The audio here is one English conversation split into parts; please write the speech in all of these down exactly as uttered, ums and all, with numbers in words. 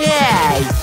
Yes!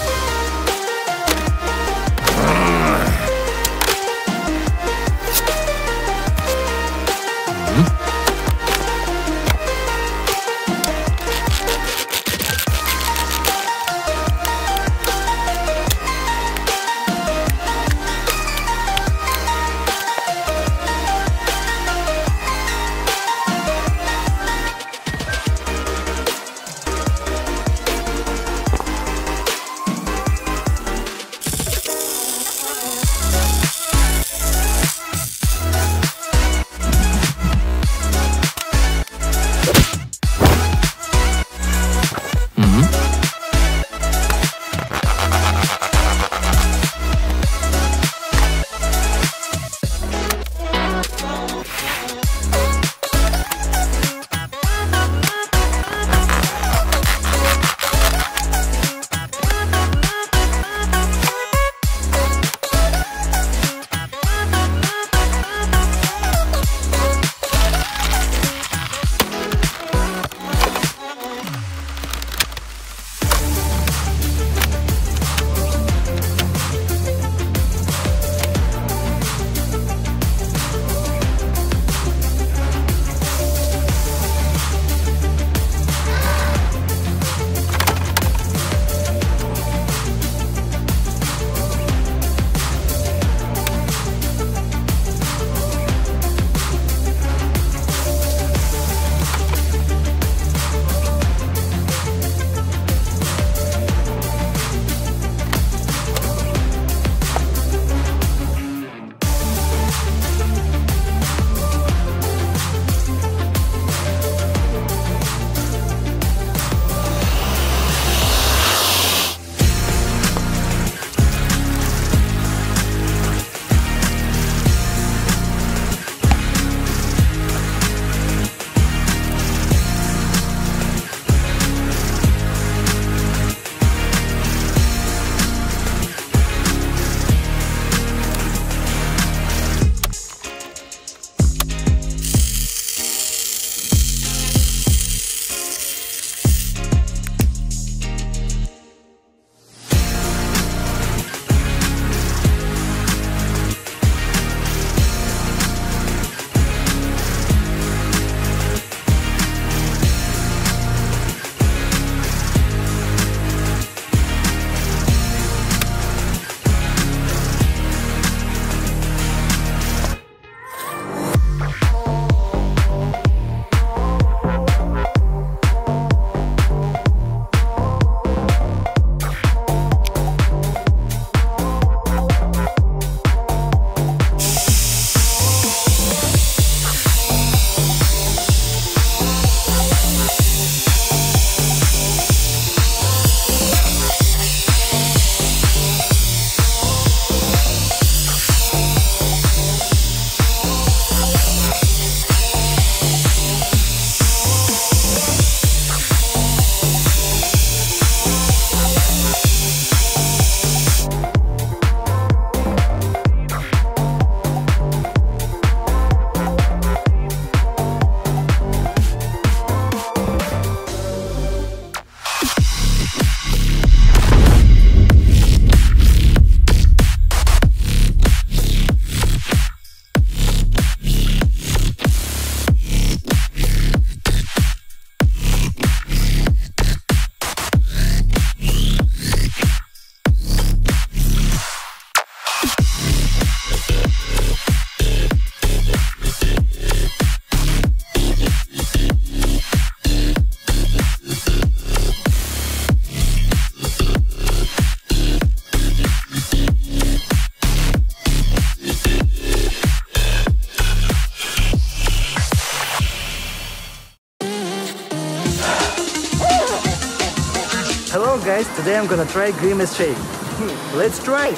Today I'm gonna try grimace shake. Hmm, let's try.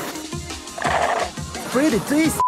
Pretty tasty.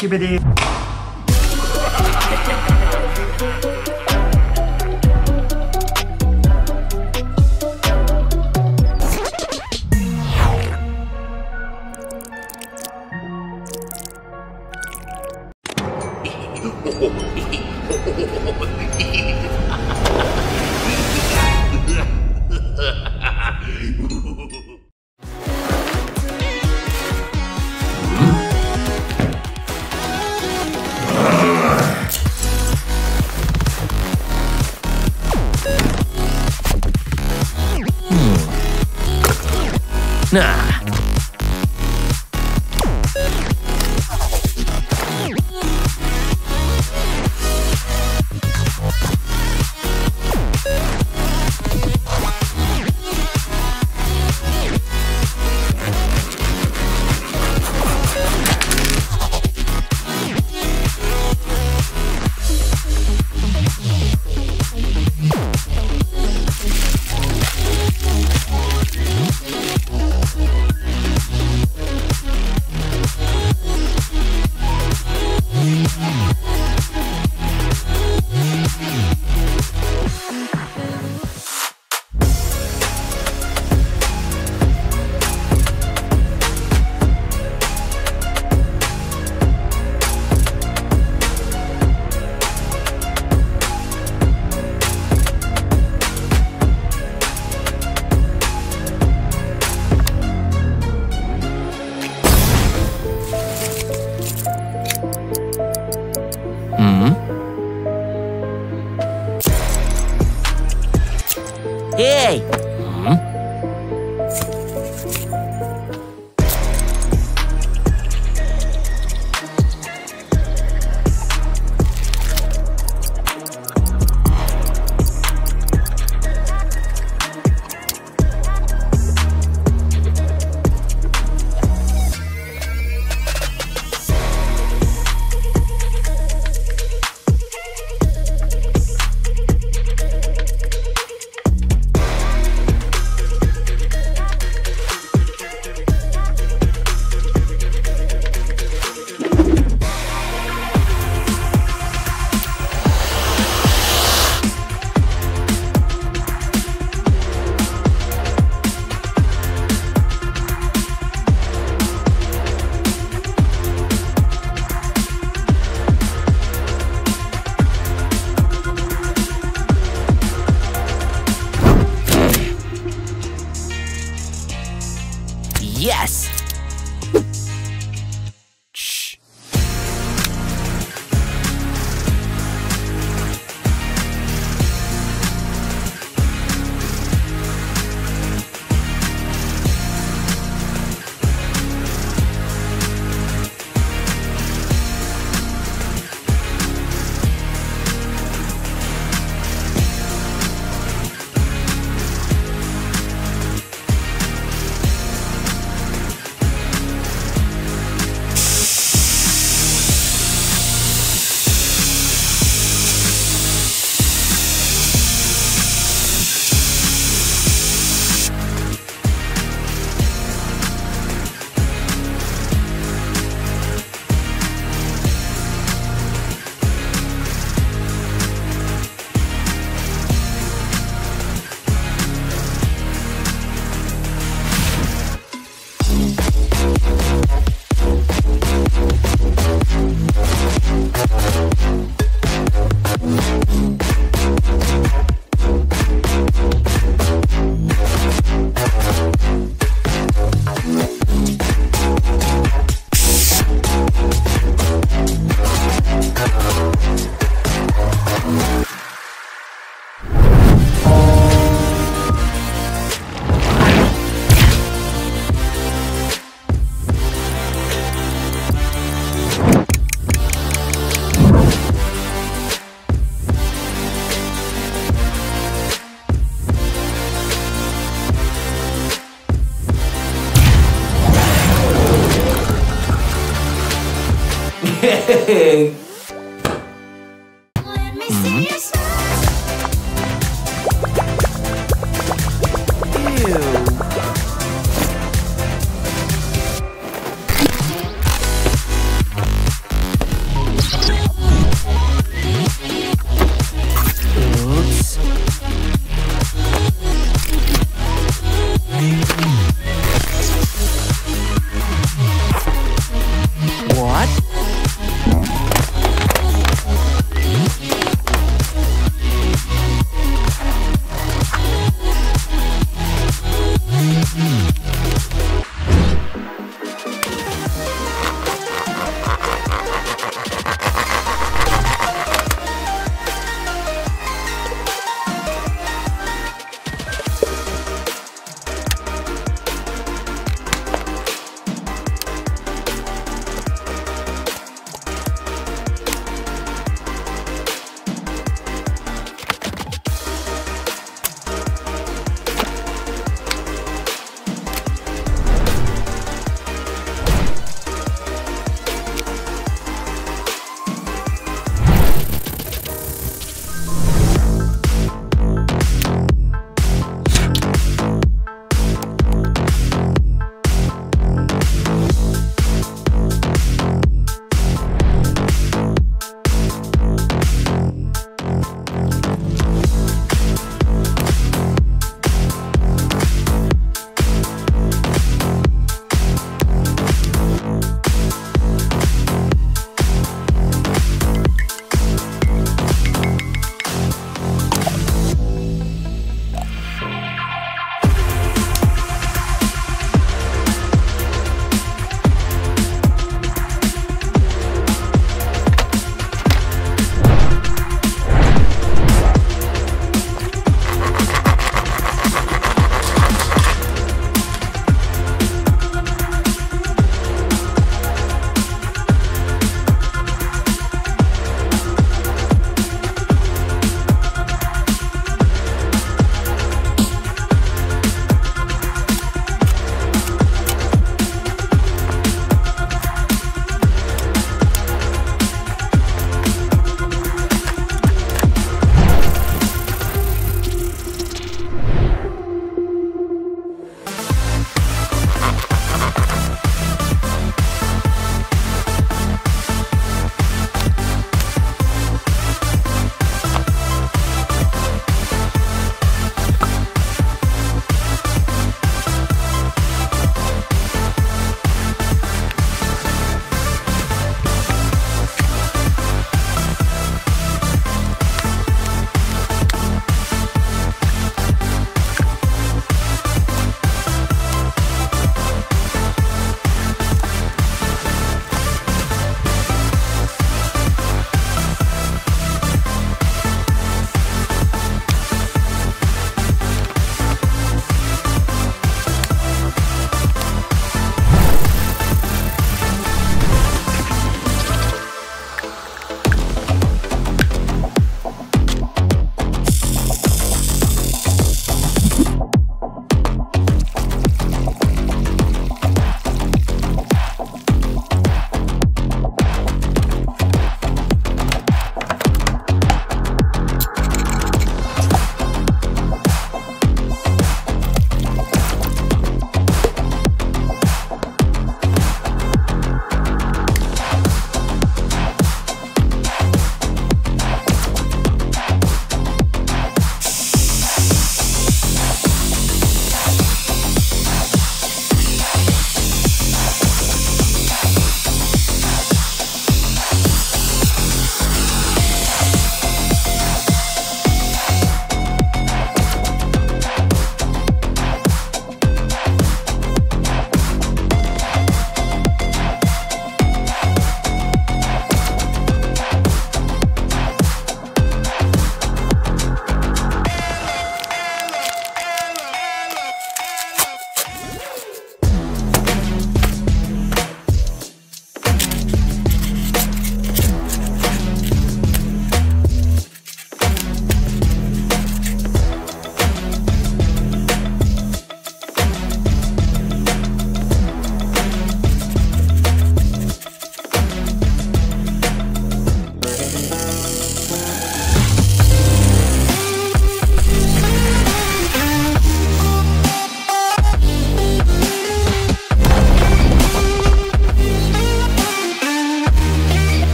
Skibbity. Nah. Hey! Yes! Shh. Hey! Mm-hmm. Ew.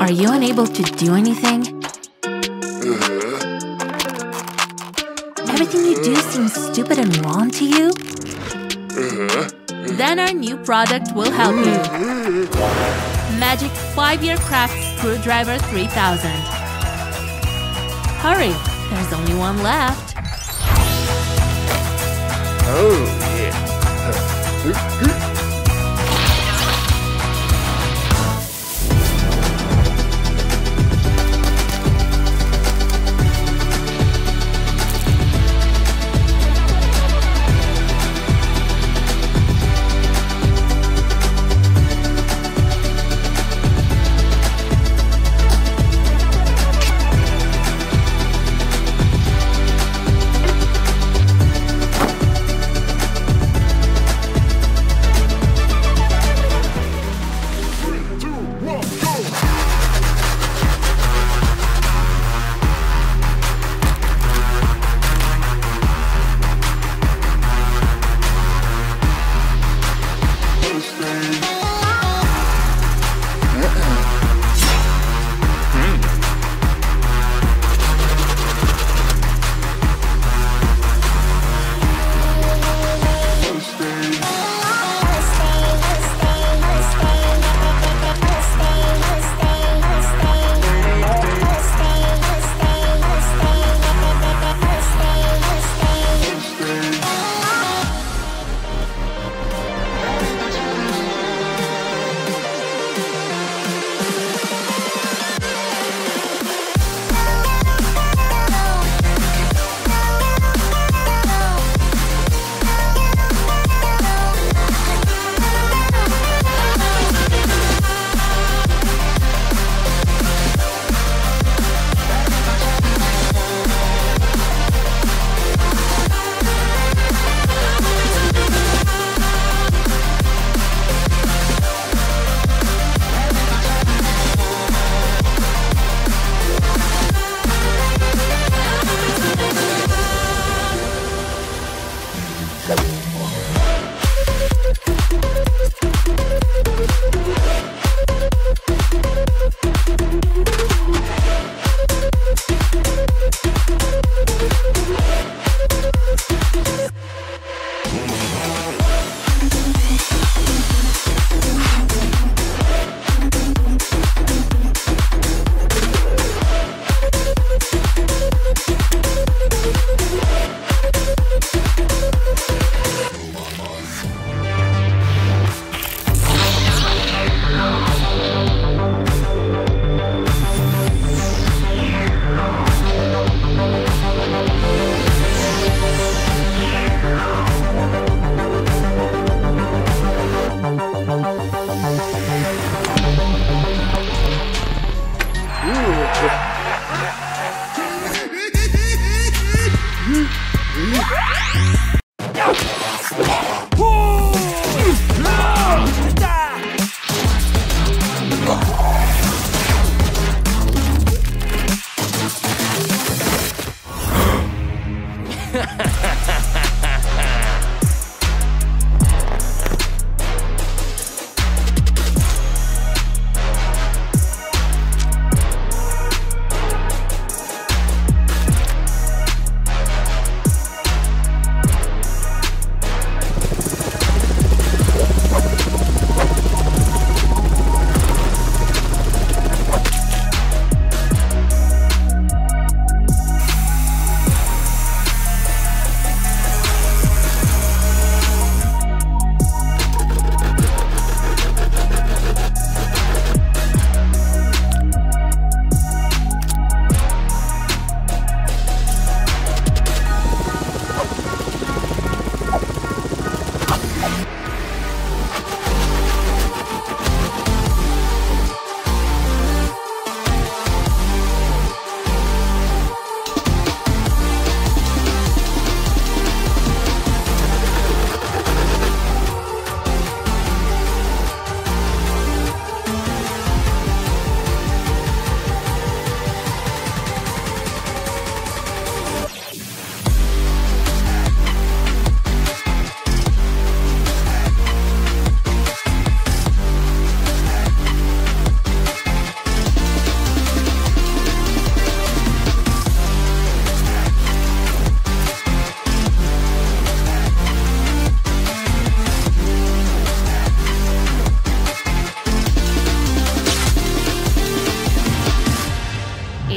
Are you unable to do anything? Uh-huh. Everything you do seems stupid and wrong to you? Uh-huh. Then our new product will help you. Magic Five Year Craft Screwdriver three thousand. Hurry, there's only one left. Oh, yeah.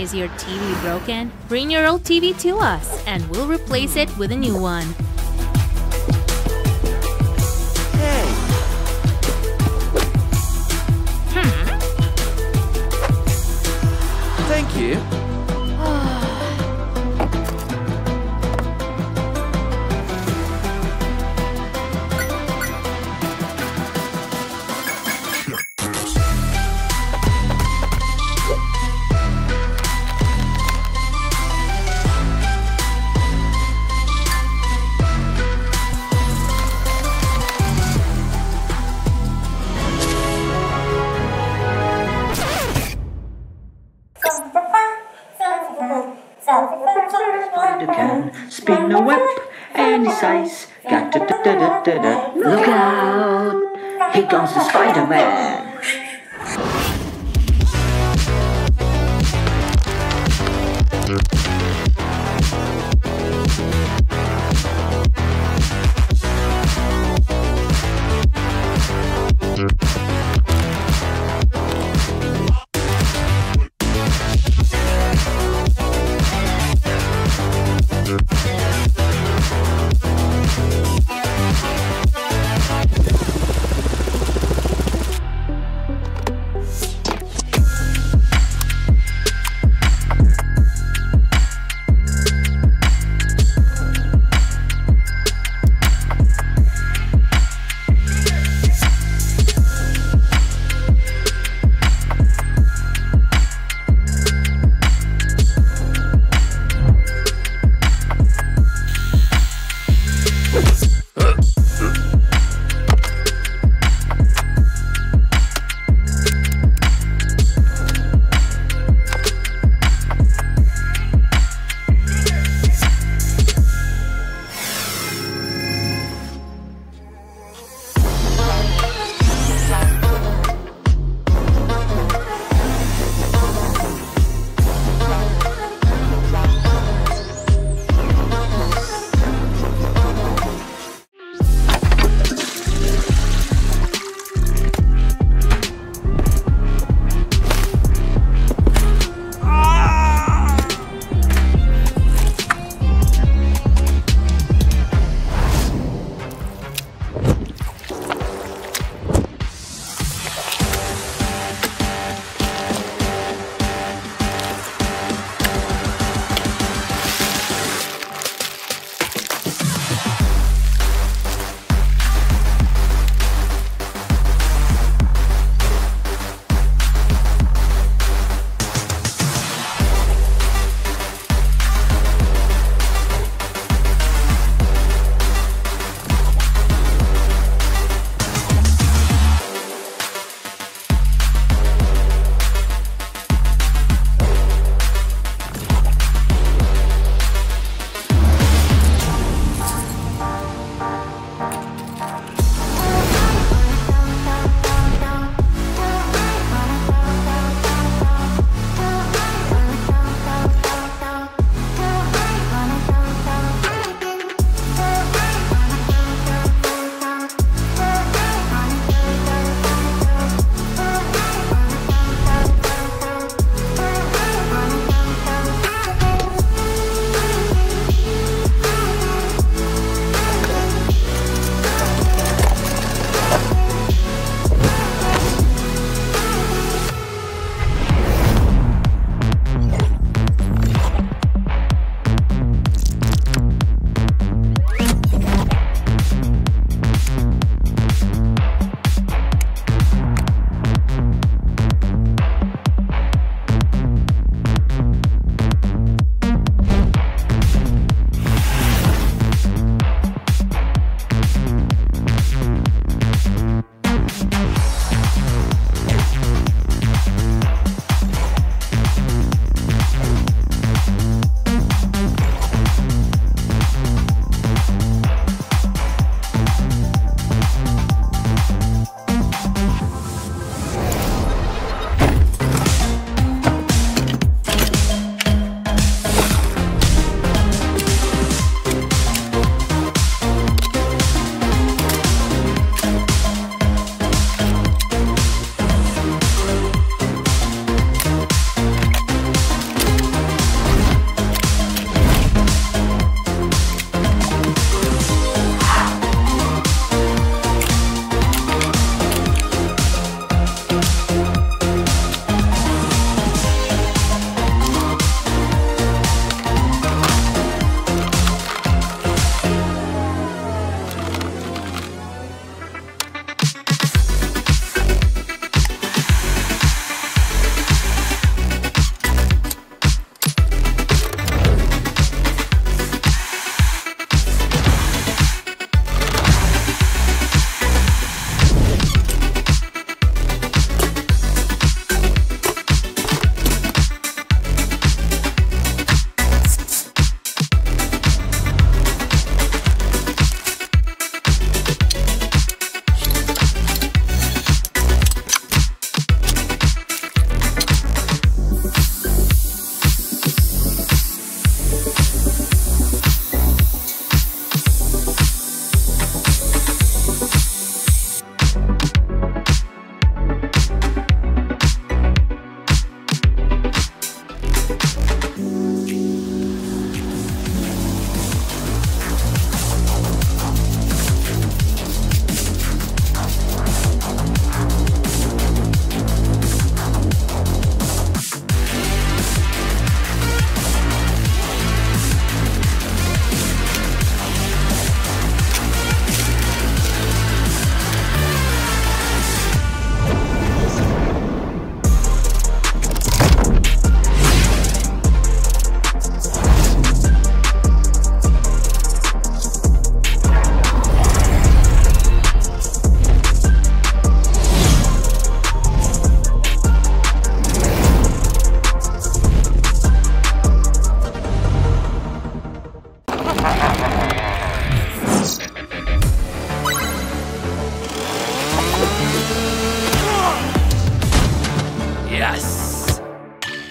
Is your T V broken? Bring your old T V to us and we'll replace it with a new one. Hey. Hmm. Thank you. Spin a web, any size. Got to da da da da da. Look out! Here comes the Spider-Man.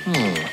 Hmm.